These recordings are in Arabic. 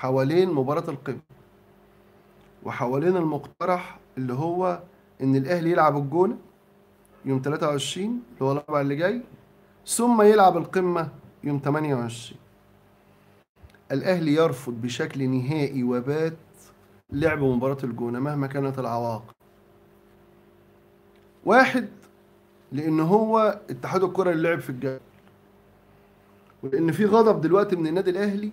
حوالين مباراة القمة وحوالين المقترح اللي هو ان الاهلي يلعب الجونة يوم 23 اللي هو الاربعاء اللي جاي، ثم يلعب القمة يوم 28. الاهلي يرفض بشكل نهائي وبات لعب مباراة الجونة مهما كانت العواقب. واحد، لان هو اتحاد الكرة اللي لعب في الجبل، ولان في غضب دلوقتي من النادي الاهلي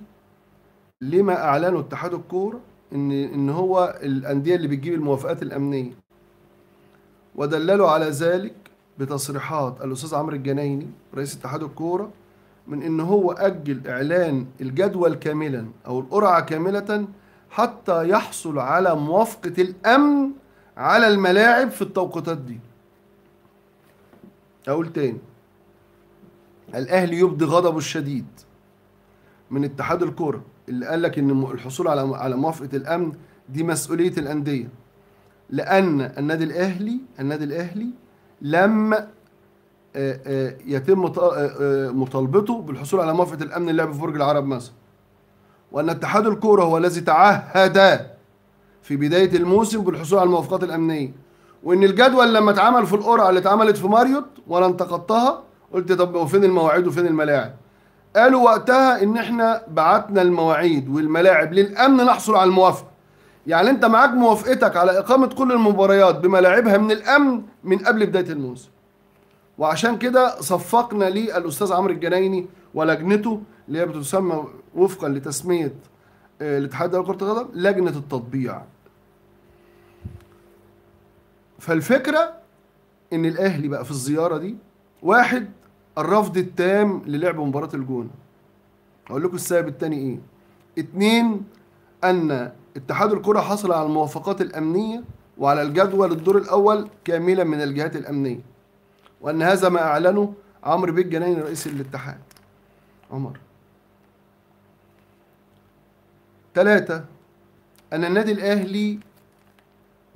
لما اعلنوا اتحاد الكوره ان هو الانديه اللي بتجيب الموافقات الامنيه، ودللوا على ذلك بتصريحات الاستاذ عمرو الجنايني رئيس اتحاد الكوره من ان هو اجل اعلان الجدول كاملا او القرعه كامله حتى يحصل على موافقه الامن على الملاعب في التوقيتات دي. اقول تاني، الاهلي يبدي غضبه الشديد من اتحاد الكوره اللي قال لك ان الحصول على موافقه الامن دي مسؤوليه الانديه، لان النادي الاهلي لما يتم مطالبته بالحصول على موافقه الامن اللعب في برج العرب مثلا، وان اتحاد الكوره هو الذي تعهد في بدايه الموسم بالحصول على الموافقات الامنيه، وان الجدول لما اتعمل في القرعه اللي اتعملت في ماريوت وانا انتقدتها، قلت طب وفين المواعيد وفين الملاعب؟ قالوا وقتها ان احنا بعتنا المواعيد والملاعب للامن نحصل على الموافقه. يعني انت معاك موافقتك على اقامه كل المباريات بملاعبها من الامن من قبل بدايه الموسم. وعشان كده صفقنا للاستاذ عمرو الجنايني ولجنته اللي هي بتسمى وفقا لتسميه الاتحاد الدولي لكره القدم لجنه التطبيع. فالفكره ان الاهلي بقى في الزياره دي، واحد، الرفض التام للعب مباراة الجونة. هقول لكم السبب الثاني ايه. اتنين، ان اتحاد الكرة حصل على الموافقات الامنية وعلى الجدول الدور الاول كاملا من الجهات الامنية، وان هذا ما اعلنه عمرو بن الجنايني رئيس الاتحاد. عمر. ثلاثة، ان النادي الاهلي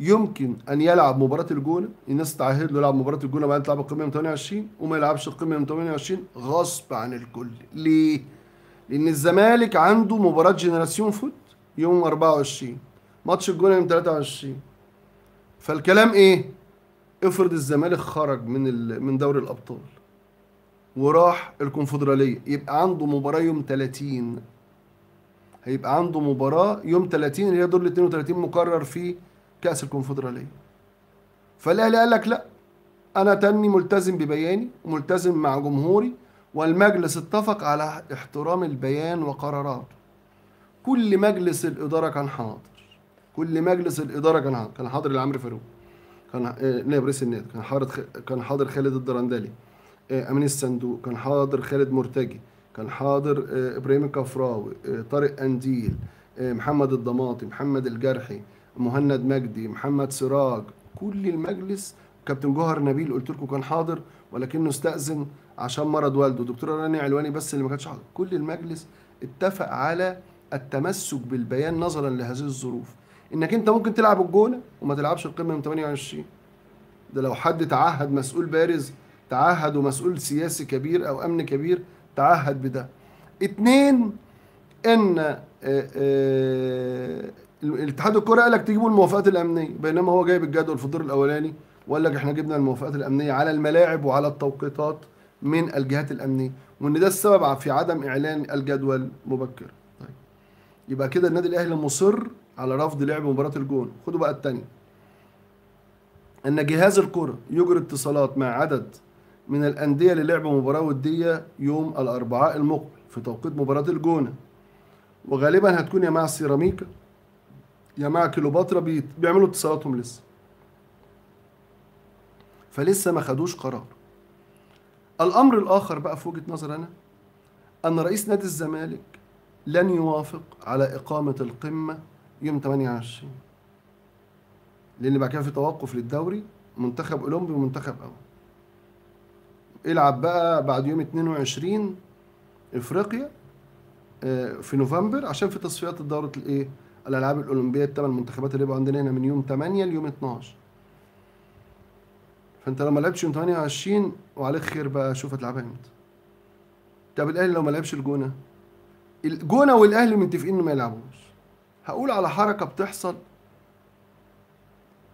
يمكن ان يلعب مباراه الجونه، الناس تعهد له يلعب مباراه الجونه بعدين تلعب القمه يوم 28 وما يلعبش القمه يوم 28 غصب عن الكل. ليه؟ لان الزمالك عنده مباراه جنراسيون فوت يوم 24، ماتش الجونه يوم 23. فالكلام ايه؟ افرض الزمالك خرج من دوري الابطال وراح الكونفدراليه، يبقى عنده مباراه يوم 30، هيبقى عنده مباراه يوم 30 اللي هي دور ال 32 مقرر فيه كأس الكونفدرالية. فالأهلي قال لك لا، أنا تاني ملتزم ببياني وملتزم مع جمهوري، والمجلس اتفق على احترام البيان وقراراته. كل مجلس الإدارة كان حاضر، كل مجلس الإدارة كان حاضر، كان حاضر العامري فاروق، كان نائب رئيس النادي، كان حاضر خالد الدرندلي أمين الصندوق، كان حاضر خالد مرتجي، كان حاضر إبراهيم الكفراوي، طارق قنديل، محمد الضماطي، محمد الجارحي، مهند مجدي، محمد سراج. كل المجلس، كابتن جوهر نبيل قلت لكم كان حاضر ولكنه استأذن عشان مرض والده، دكتورة راني علواني بس اللي ما كانتش حاضر. كل المجلس اتفق على التمسك بالبيان نظرا لهذه الظروف، انك انت ممكن تلعب الجونه وما تلعبش القمه من 28. ده لو حد تعهد، مسؤول بارز تعهد ومسؤول سياسي كبير او امن كبير تعهد بده. اتنين، ان الاتحاد الكوره قال لك تجيبوا الموافقات الامنيه، بينما هو جايب الجدول في الدور الاولاني وقال لك احنا جبنا الموافقات الامنيه على الملاعب وعلى التوقيتات من الجهات الامنيه، وان ده السبب في عدم اعلان الجدول مبكرا. طيب، يبقى كده النادي الاهلي مصر على رفض لعب مباراه الجون. خدوا بقى الثانيه، ان جهاز الكوره يجري اتصالات مع عدد من الانديه للعب مباراه وديه يوم الاربعاء المقبل في توقيت مباراه الجونه، وغالبا هتكون يا مع سيراميكا يا مع كيلوباترا، بيعملوا اتصالاتهم لسه، فلسه ما خدوش قرار. الامر الاخر بقى في وجهه نظر انا، ان رئيس نادي الزمالك لن يوافق على اقامه القمه يوم 28، لان بعد كده في توقف للدوري، منتخب اولمبي ومنتخب اول العب بقى بعد يوم 22 افريقيا في نوفمبر، عشان في تصفيات الدوره الايه الالعاب الاولمبيه الثمان منتخبات اللي بقى عندنا هنا من يوم 8 ليوم 12. فانت لو ما لعبتش يوم 28 وعليك خير بقى، شوف هتلعبها امتى. طب الاهلي لو ما لعبش الجونه والاهلي متفقين انه ما يلعبوش، هقول على حركة بتحصل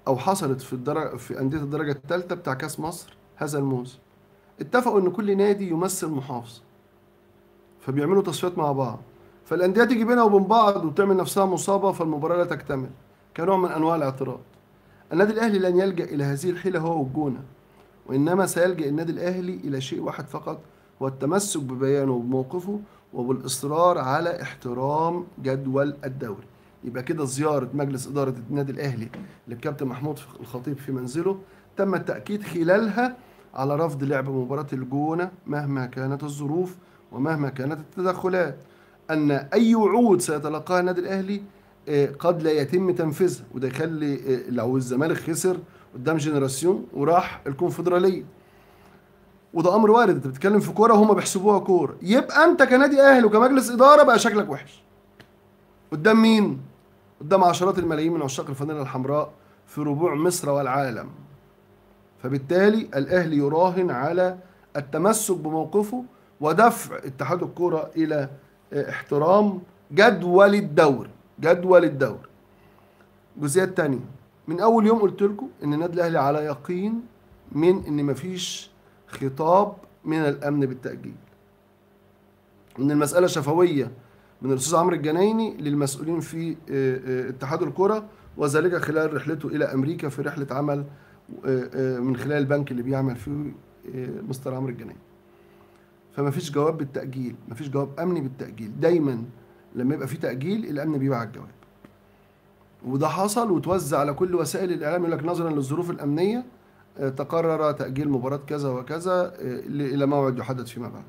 أو حصلت في أندية الدرجة الثالثة بتاع كأس مصر هذا الموسم. اتفقوا إن كل نادي يمثل محافظة، فبيعملوا تصفيات مع بعض، فالأندية تيجي بينها وبين بعض وتعمل نفسها مصابة، فالمباراة لا تكتمل كنوع من أنواع الاعتراض. النادي الأهلي لن يلجأ إلى هذه الحيلة هو والجونة، وإنما سيلجأ النادي الأهلي إلى شيء واحد فقط، والتمسك ببيانه وبموقفه وبالإصرار على احترام جدول الدوري. يبقى كده زيارة مجلس إدارة النادي الأهلي للكابتن محمود الخطيب في منزله تم التأكيد خلالها على رفض لعب مباراة الجونة مهما كانت الظروف ومهما كانت التدخلات، أن أي وعود سيتلقاها النادي الأهلي قد لا يتم تنفيذها. وده يخلي لو الزمالك خسر قدام جنراسيون وراح الكونفدرالية، وده أمر وارد، أنت بتتكلم في كورة وهم بيحسبوها كورة، يبقى أنت كنادي أهلي وكمجلس إدارة بقى شكلك وحش قدام مين؟ قدام عشرات الملايين من عشاق الفانيلا الحمراء في ربوع مصر والعالم. فبالتالي الأهلي يراهن على التمسك بموقفه ودفع اتحاد الكرة إلى احترام جدول الدوري. الجزئية الثانية، من أول يوم قلت لكم إن النادي الأهلي على يقين من إن مفيش خطاب من الأمن بالتأجيل، إن المسألة شفوية من الأستاذ عمرو الجنايني للمسؤولين في اتحاد الكرة، وذلك خلال رحلته إلى أمريكا في رحلة عمل من خلال البنك اللي بيعمل فيه مستر عمرو الجنايني. فما فيش جواب بالتأجيل، ما فيش جواب أمني بالتأجيل. دايما لما يبقى في تأجيل الأمن بيبقى على الجواب، وده حصل وتوزع على كل وسائل الإعلام، يقول لك نظرا للظروف الأمنية تقرر تأجيل مباراة كذا وكذا إلى موعد يحدد فيما بعد،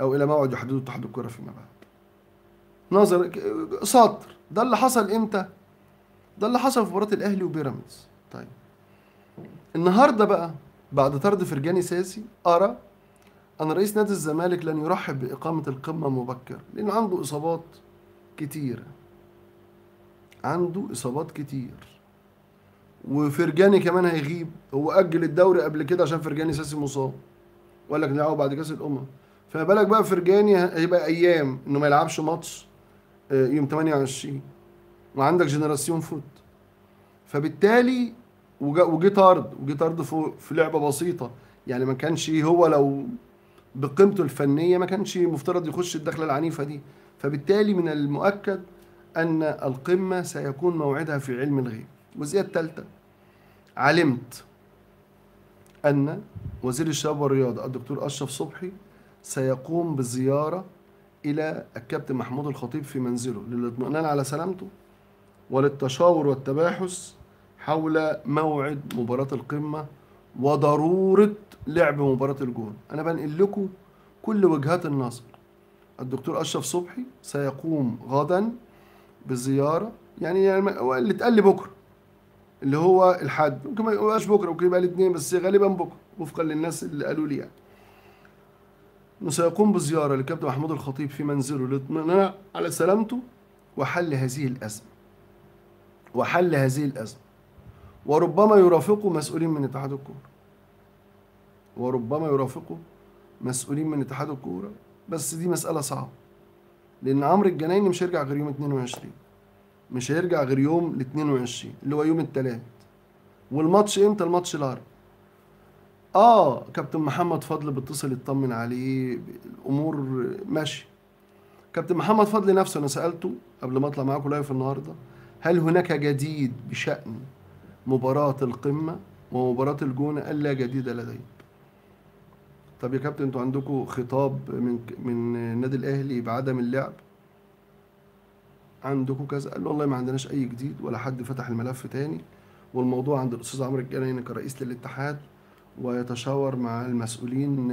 أو إلى موعد يحدده اتحاد الكرة فيما بعد. نظر سطر. ده اللي حصل امتى؟ ده اللي حصل في مباراة الأهلي وبيراميدز. طيب النهارده بقى بعد طرد فرجاني ساسي، أرى أن رئيس نادي الزمالك لن يرحب بإقامة القمة مبكرا، لأن عنده إصابات كتيرة. وفرجاني كمان هيغيب، هو أجل الدوري قبل كده عشان فرجاني ساسي مصاب، وقال لك نلعبه بعد كأس الأمم، فما بالك بقى فرجاني هيبقى أيام إنه ما يلعبش ماتش يوم 28، وعندك جنراسيون فوت. فبالتالي وجه طرد، في لعبة بسيطة، يعني ما كانش هو لو بقيمته الفنية ما كانش مفترض يخش الدخلة العنيفة دي. فبالتالي من المؤكد أن القمة سيكون موعدها في علم الغيب. الجزئية الثالثة، علمت أن وزير الشباب والرياضة الدكتور أشرف صبحي سيقوم بزيارة إلى الكابتن محمود الخطيب في منزله للاطمئنان على سلامته وللتشاور والتباحث حول موعد مباراة القمة وضرورة لعب مباراة الجون. أنا بنقل لكم كل وجهات النظر. الدكتور أشرف صبحي سيقوم غدا بالزيارة، يعني اللي اتقال بكرة اللي هو الحد، ممكن ما يبقاش بكرة، ممكن يبقى الاثنين، بس غالبا بكرة وفقا للناس اللي قالوا لي يعني. وسيقوم بزيارة للكابتن محمود الخطيب في منزله للاطمئنان على سلامته وحل هذه الأزمة. وربما يرافقه مسؤولين من اتحاد الكورة. بس دي مسألة صعبة، لأن عمرو الجنايني مش هيرجع غير يوم 22، مش هيرجع غير يوم ال 22 اللي هو يوم الثلاث. والماتش امتى؟ الماتش العربي. كابتن محمد فضل بيتصل يطمن عليه، الأمور ماشية. كابتن محمد فضل نفسه أنا سألته قبل ما أطلع معاكم لايف النهاردة، هل هناك جديد بشأن مباراة القمة ومباراة الجونة؟ قال لا جديد لدي. طب يا كابتن انتوا عندكم خطاب من النادي الأهلي بعدم اللعب؟ عندكم كذا؟ قال له والله ما عندناش أي جديد ولا حد فتح الملف تاني، والموضوع عند الأستاذ عمرو الجنايني كرئيس للاتحاد، ويتشاور مع المسؤولين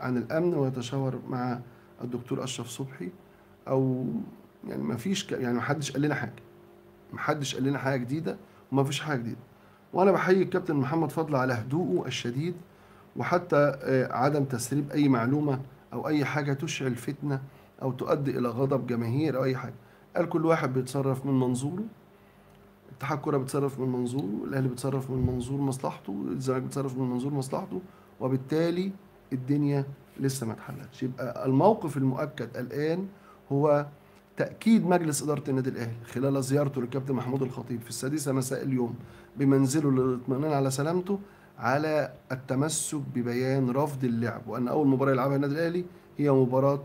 عن الأمن ويتشاور مع الدكتور أشرف صبحي، أو يعني ما فيش، يعني ما حدش قال لنا حاجة، ما حدش قال لنا حاجة جديدة وما فيش حاجة جديدة. وأنا بحيي الكابتن محمد فضل على هدوءه الشديد، وحتى عدم تسريب أي معلومة أو أي حاجة تشعل فتنة أو تؤدي إلى غضب جماهير أو أي حاجة. قال كل واحد بيتصرف من منظوره، اتحاد الكرة بيتصرف من منظوره، الأهلي بيتصرف من منظور مصلحته، الزمالك بيتصرف من منظور مصلحته، وبالتالي الدنيا لسه ما اتحلتش. يبقى الموقف المؤكد الآن هو تأكيد مجلس إدارة النادي الأهلي خلال زيارته للكابتن محمود الخطيب في 6 مساء اليوم بمنزله للاطمئنان على سلامته على التمسك ببيان رفض اللعب، وأن أول مباراة يلعبها النادي الأهلي هي مباراة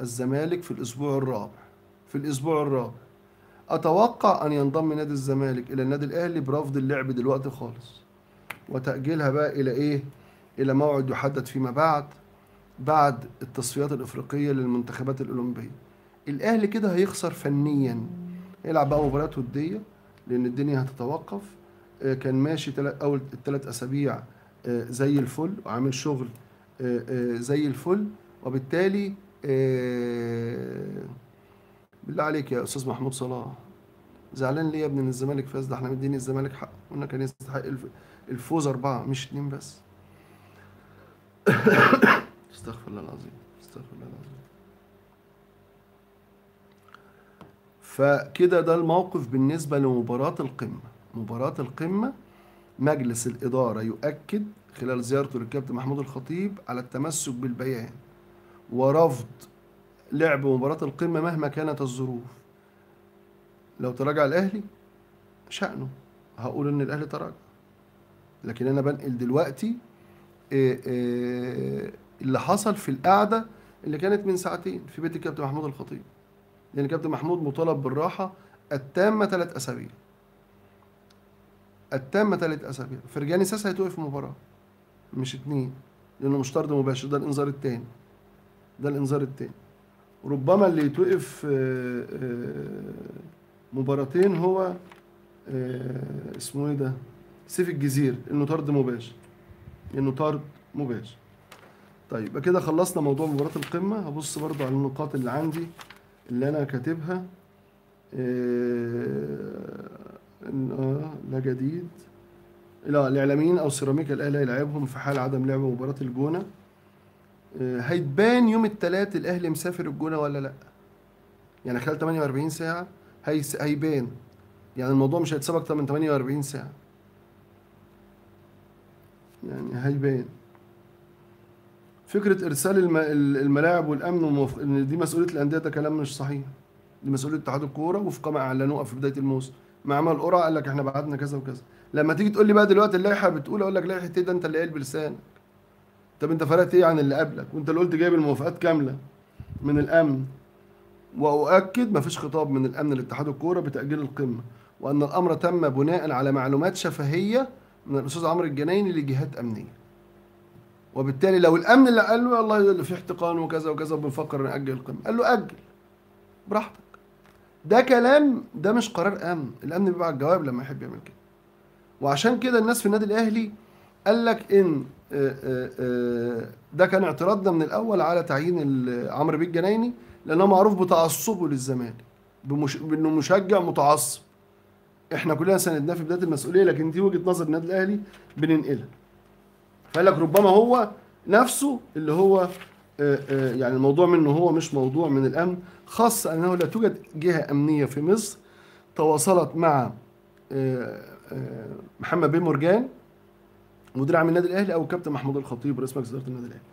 الزمالك في الأسبوع الرابع. أتوقع أن ينضم نادي الزمالك إلى النادي الأهلي برفض اللعب دلوقتي خالص، وتأجيلها بقى إلى إيه؟ إلى موعد يحدد فيما بعد التصفيات الإفريقية للمنتخبات الأولمبية. الأهلي كده هيخسر فنيا، يلعب بقى مباريات ودية لأن الدنيا هتتوقف. كان ماشي أول 3 أسابيع زي الفل وعامل شغل زي الفل، وبالتالي بالله عليك يا أستاذ محمود صلاح، زعلان ليه يا ابني إن الزمالك فاز؟ ده احنا مديني الزمالك حق، قلنا كان يستحق الفوز 4 مش 2 بس. استغفر الله العظيم، استغفر الله العظيم. فكده ده الموقف بالنسبة لمباراة القمة. مباراة القمة مجلس الإدارة يؤكد خلال زيارته للكابتن محمود الخطيب على التمسك بالبيان ورفض لعب مباراة القمة مهما كانت الظروف. لو تراجع الأهلي شأنه، هقول إن الأهلي تراجع، لكن أنا بنقل دلوقتي اللي حصل في القعدة اللي كانت من ساعتين في بيت الكابتن محمود الخطيب، لأن الكابتن محمود مطالب بالراحة التامة 3 أسابيع. التامة 3 أسابيع، فرجاني ساسي هيتوقف في مباراة مش 2 لأنه مش طرد مباشر، ده الإنذار التاني. ربما اللي يتوقف مباراتين هو اسمه ايه ده؟ سيف الجزير، انه طرد مباشر. طيب يبقى كده خلصنا موضوع مباراة القمة. هبص برضه على النقاط اللي عندي اللي انا كاتبها. لا جديد. لا الاعلاميين او سيراميكا الاهلي هيلاعبهم في حال عدم لعب مباراة الجونة. هيتبان يوم الثلاث الاهلي مسافر الجونه ولا لا، يعني خلال 48 ساعه هيبان، يعني الموضوع مش هيتساب اكتر من 48 ساعه، يعني هيبان. فكره ارسال الملاعب والامن ان دي مسؤوليه الانديه ده كلام مش صحيح، دي مسؤوليه اتحاد الكوره وفق ما اعلنوها في بدايه الموسم. مع عمل قرعه قال لك احنا بعتنا كذا وكذا، لما تيجي تقول لي بقى دلوقتي اللائحه بتقول، اقول لك لائحه ايه ده؟ انت اللي قايل بلسانك. طب انت فرقت ايه عن اللي قبلك؟ وانت اللي قلت جايب الموافقات كامله من الامن. واؤكد مفيش خطاب من الامن لاتحاد الكوره بتاجيل القمه، وان الامر تم بناء على معلومات شفهيه من الاستاذ عمرو الجنايني لجهات امنيه. وبالتالي لو الامن اللي قال له والله في احتقان وكذا وكذا وبنفكر ناجل القمه، قال له اجل براحتك. ده كلام، ده مش قرار امن، الامن بيبعت جواب لما يحب يعمل كده. وعشان كده الناس في النادي الاهلي قال لك ان ده كان اعتراضنا من الاول على تعيين عمرو بيه الجنايني، لانه معروف بتعصبه للزمالك، بانه مشجع متعصب. احنا كلنا سندناه في بدايه المسؤوليه، لكن دي وجهه نظر النادي الاهلي بننقلها. فقال لك ربما هو نفسه اللي هو يعني الموضوع منه هو، مش موضوع من الامن، خاصه انه لا توجد جهه امنيه في مصر تواصلت مع محمد بن مرجان مدير عام النادي الاهلي او كابتن محمود الخطيب رئيس مجلس اداره النادي الاهلي.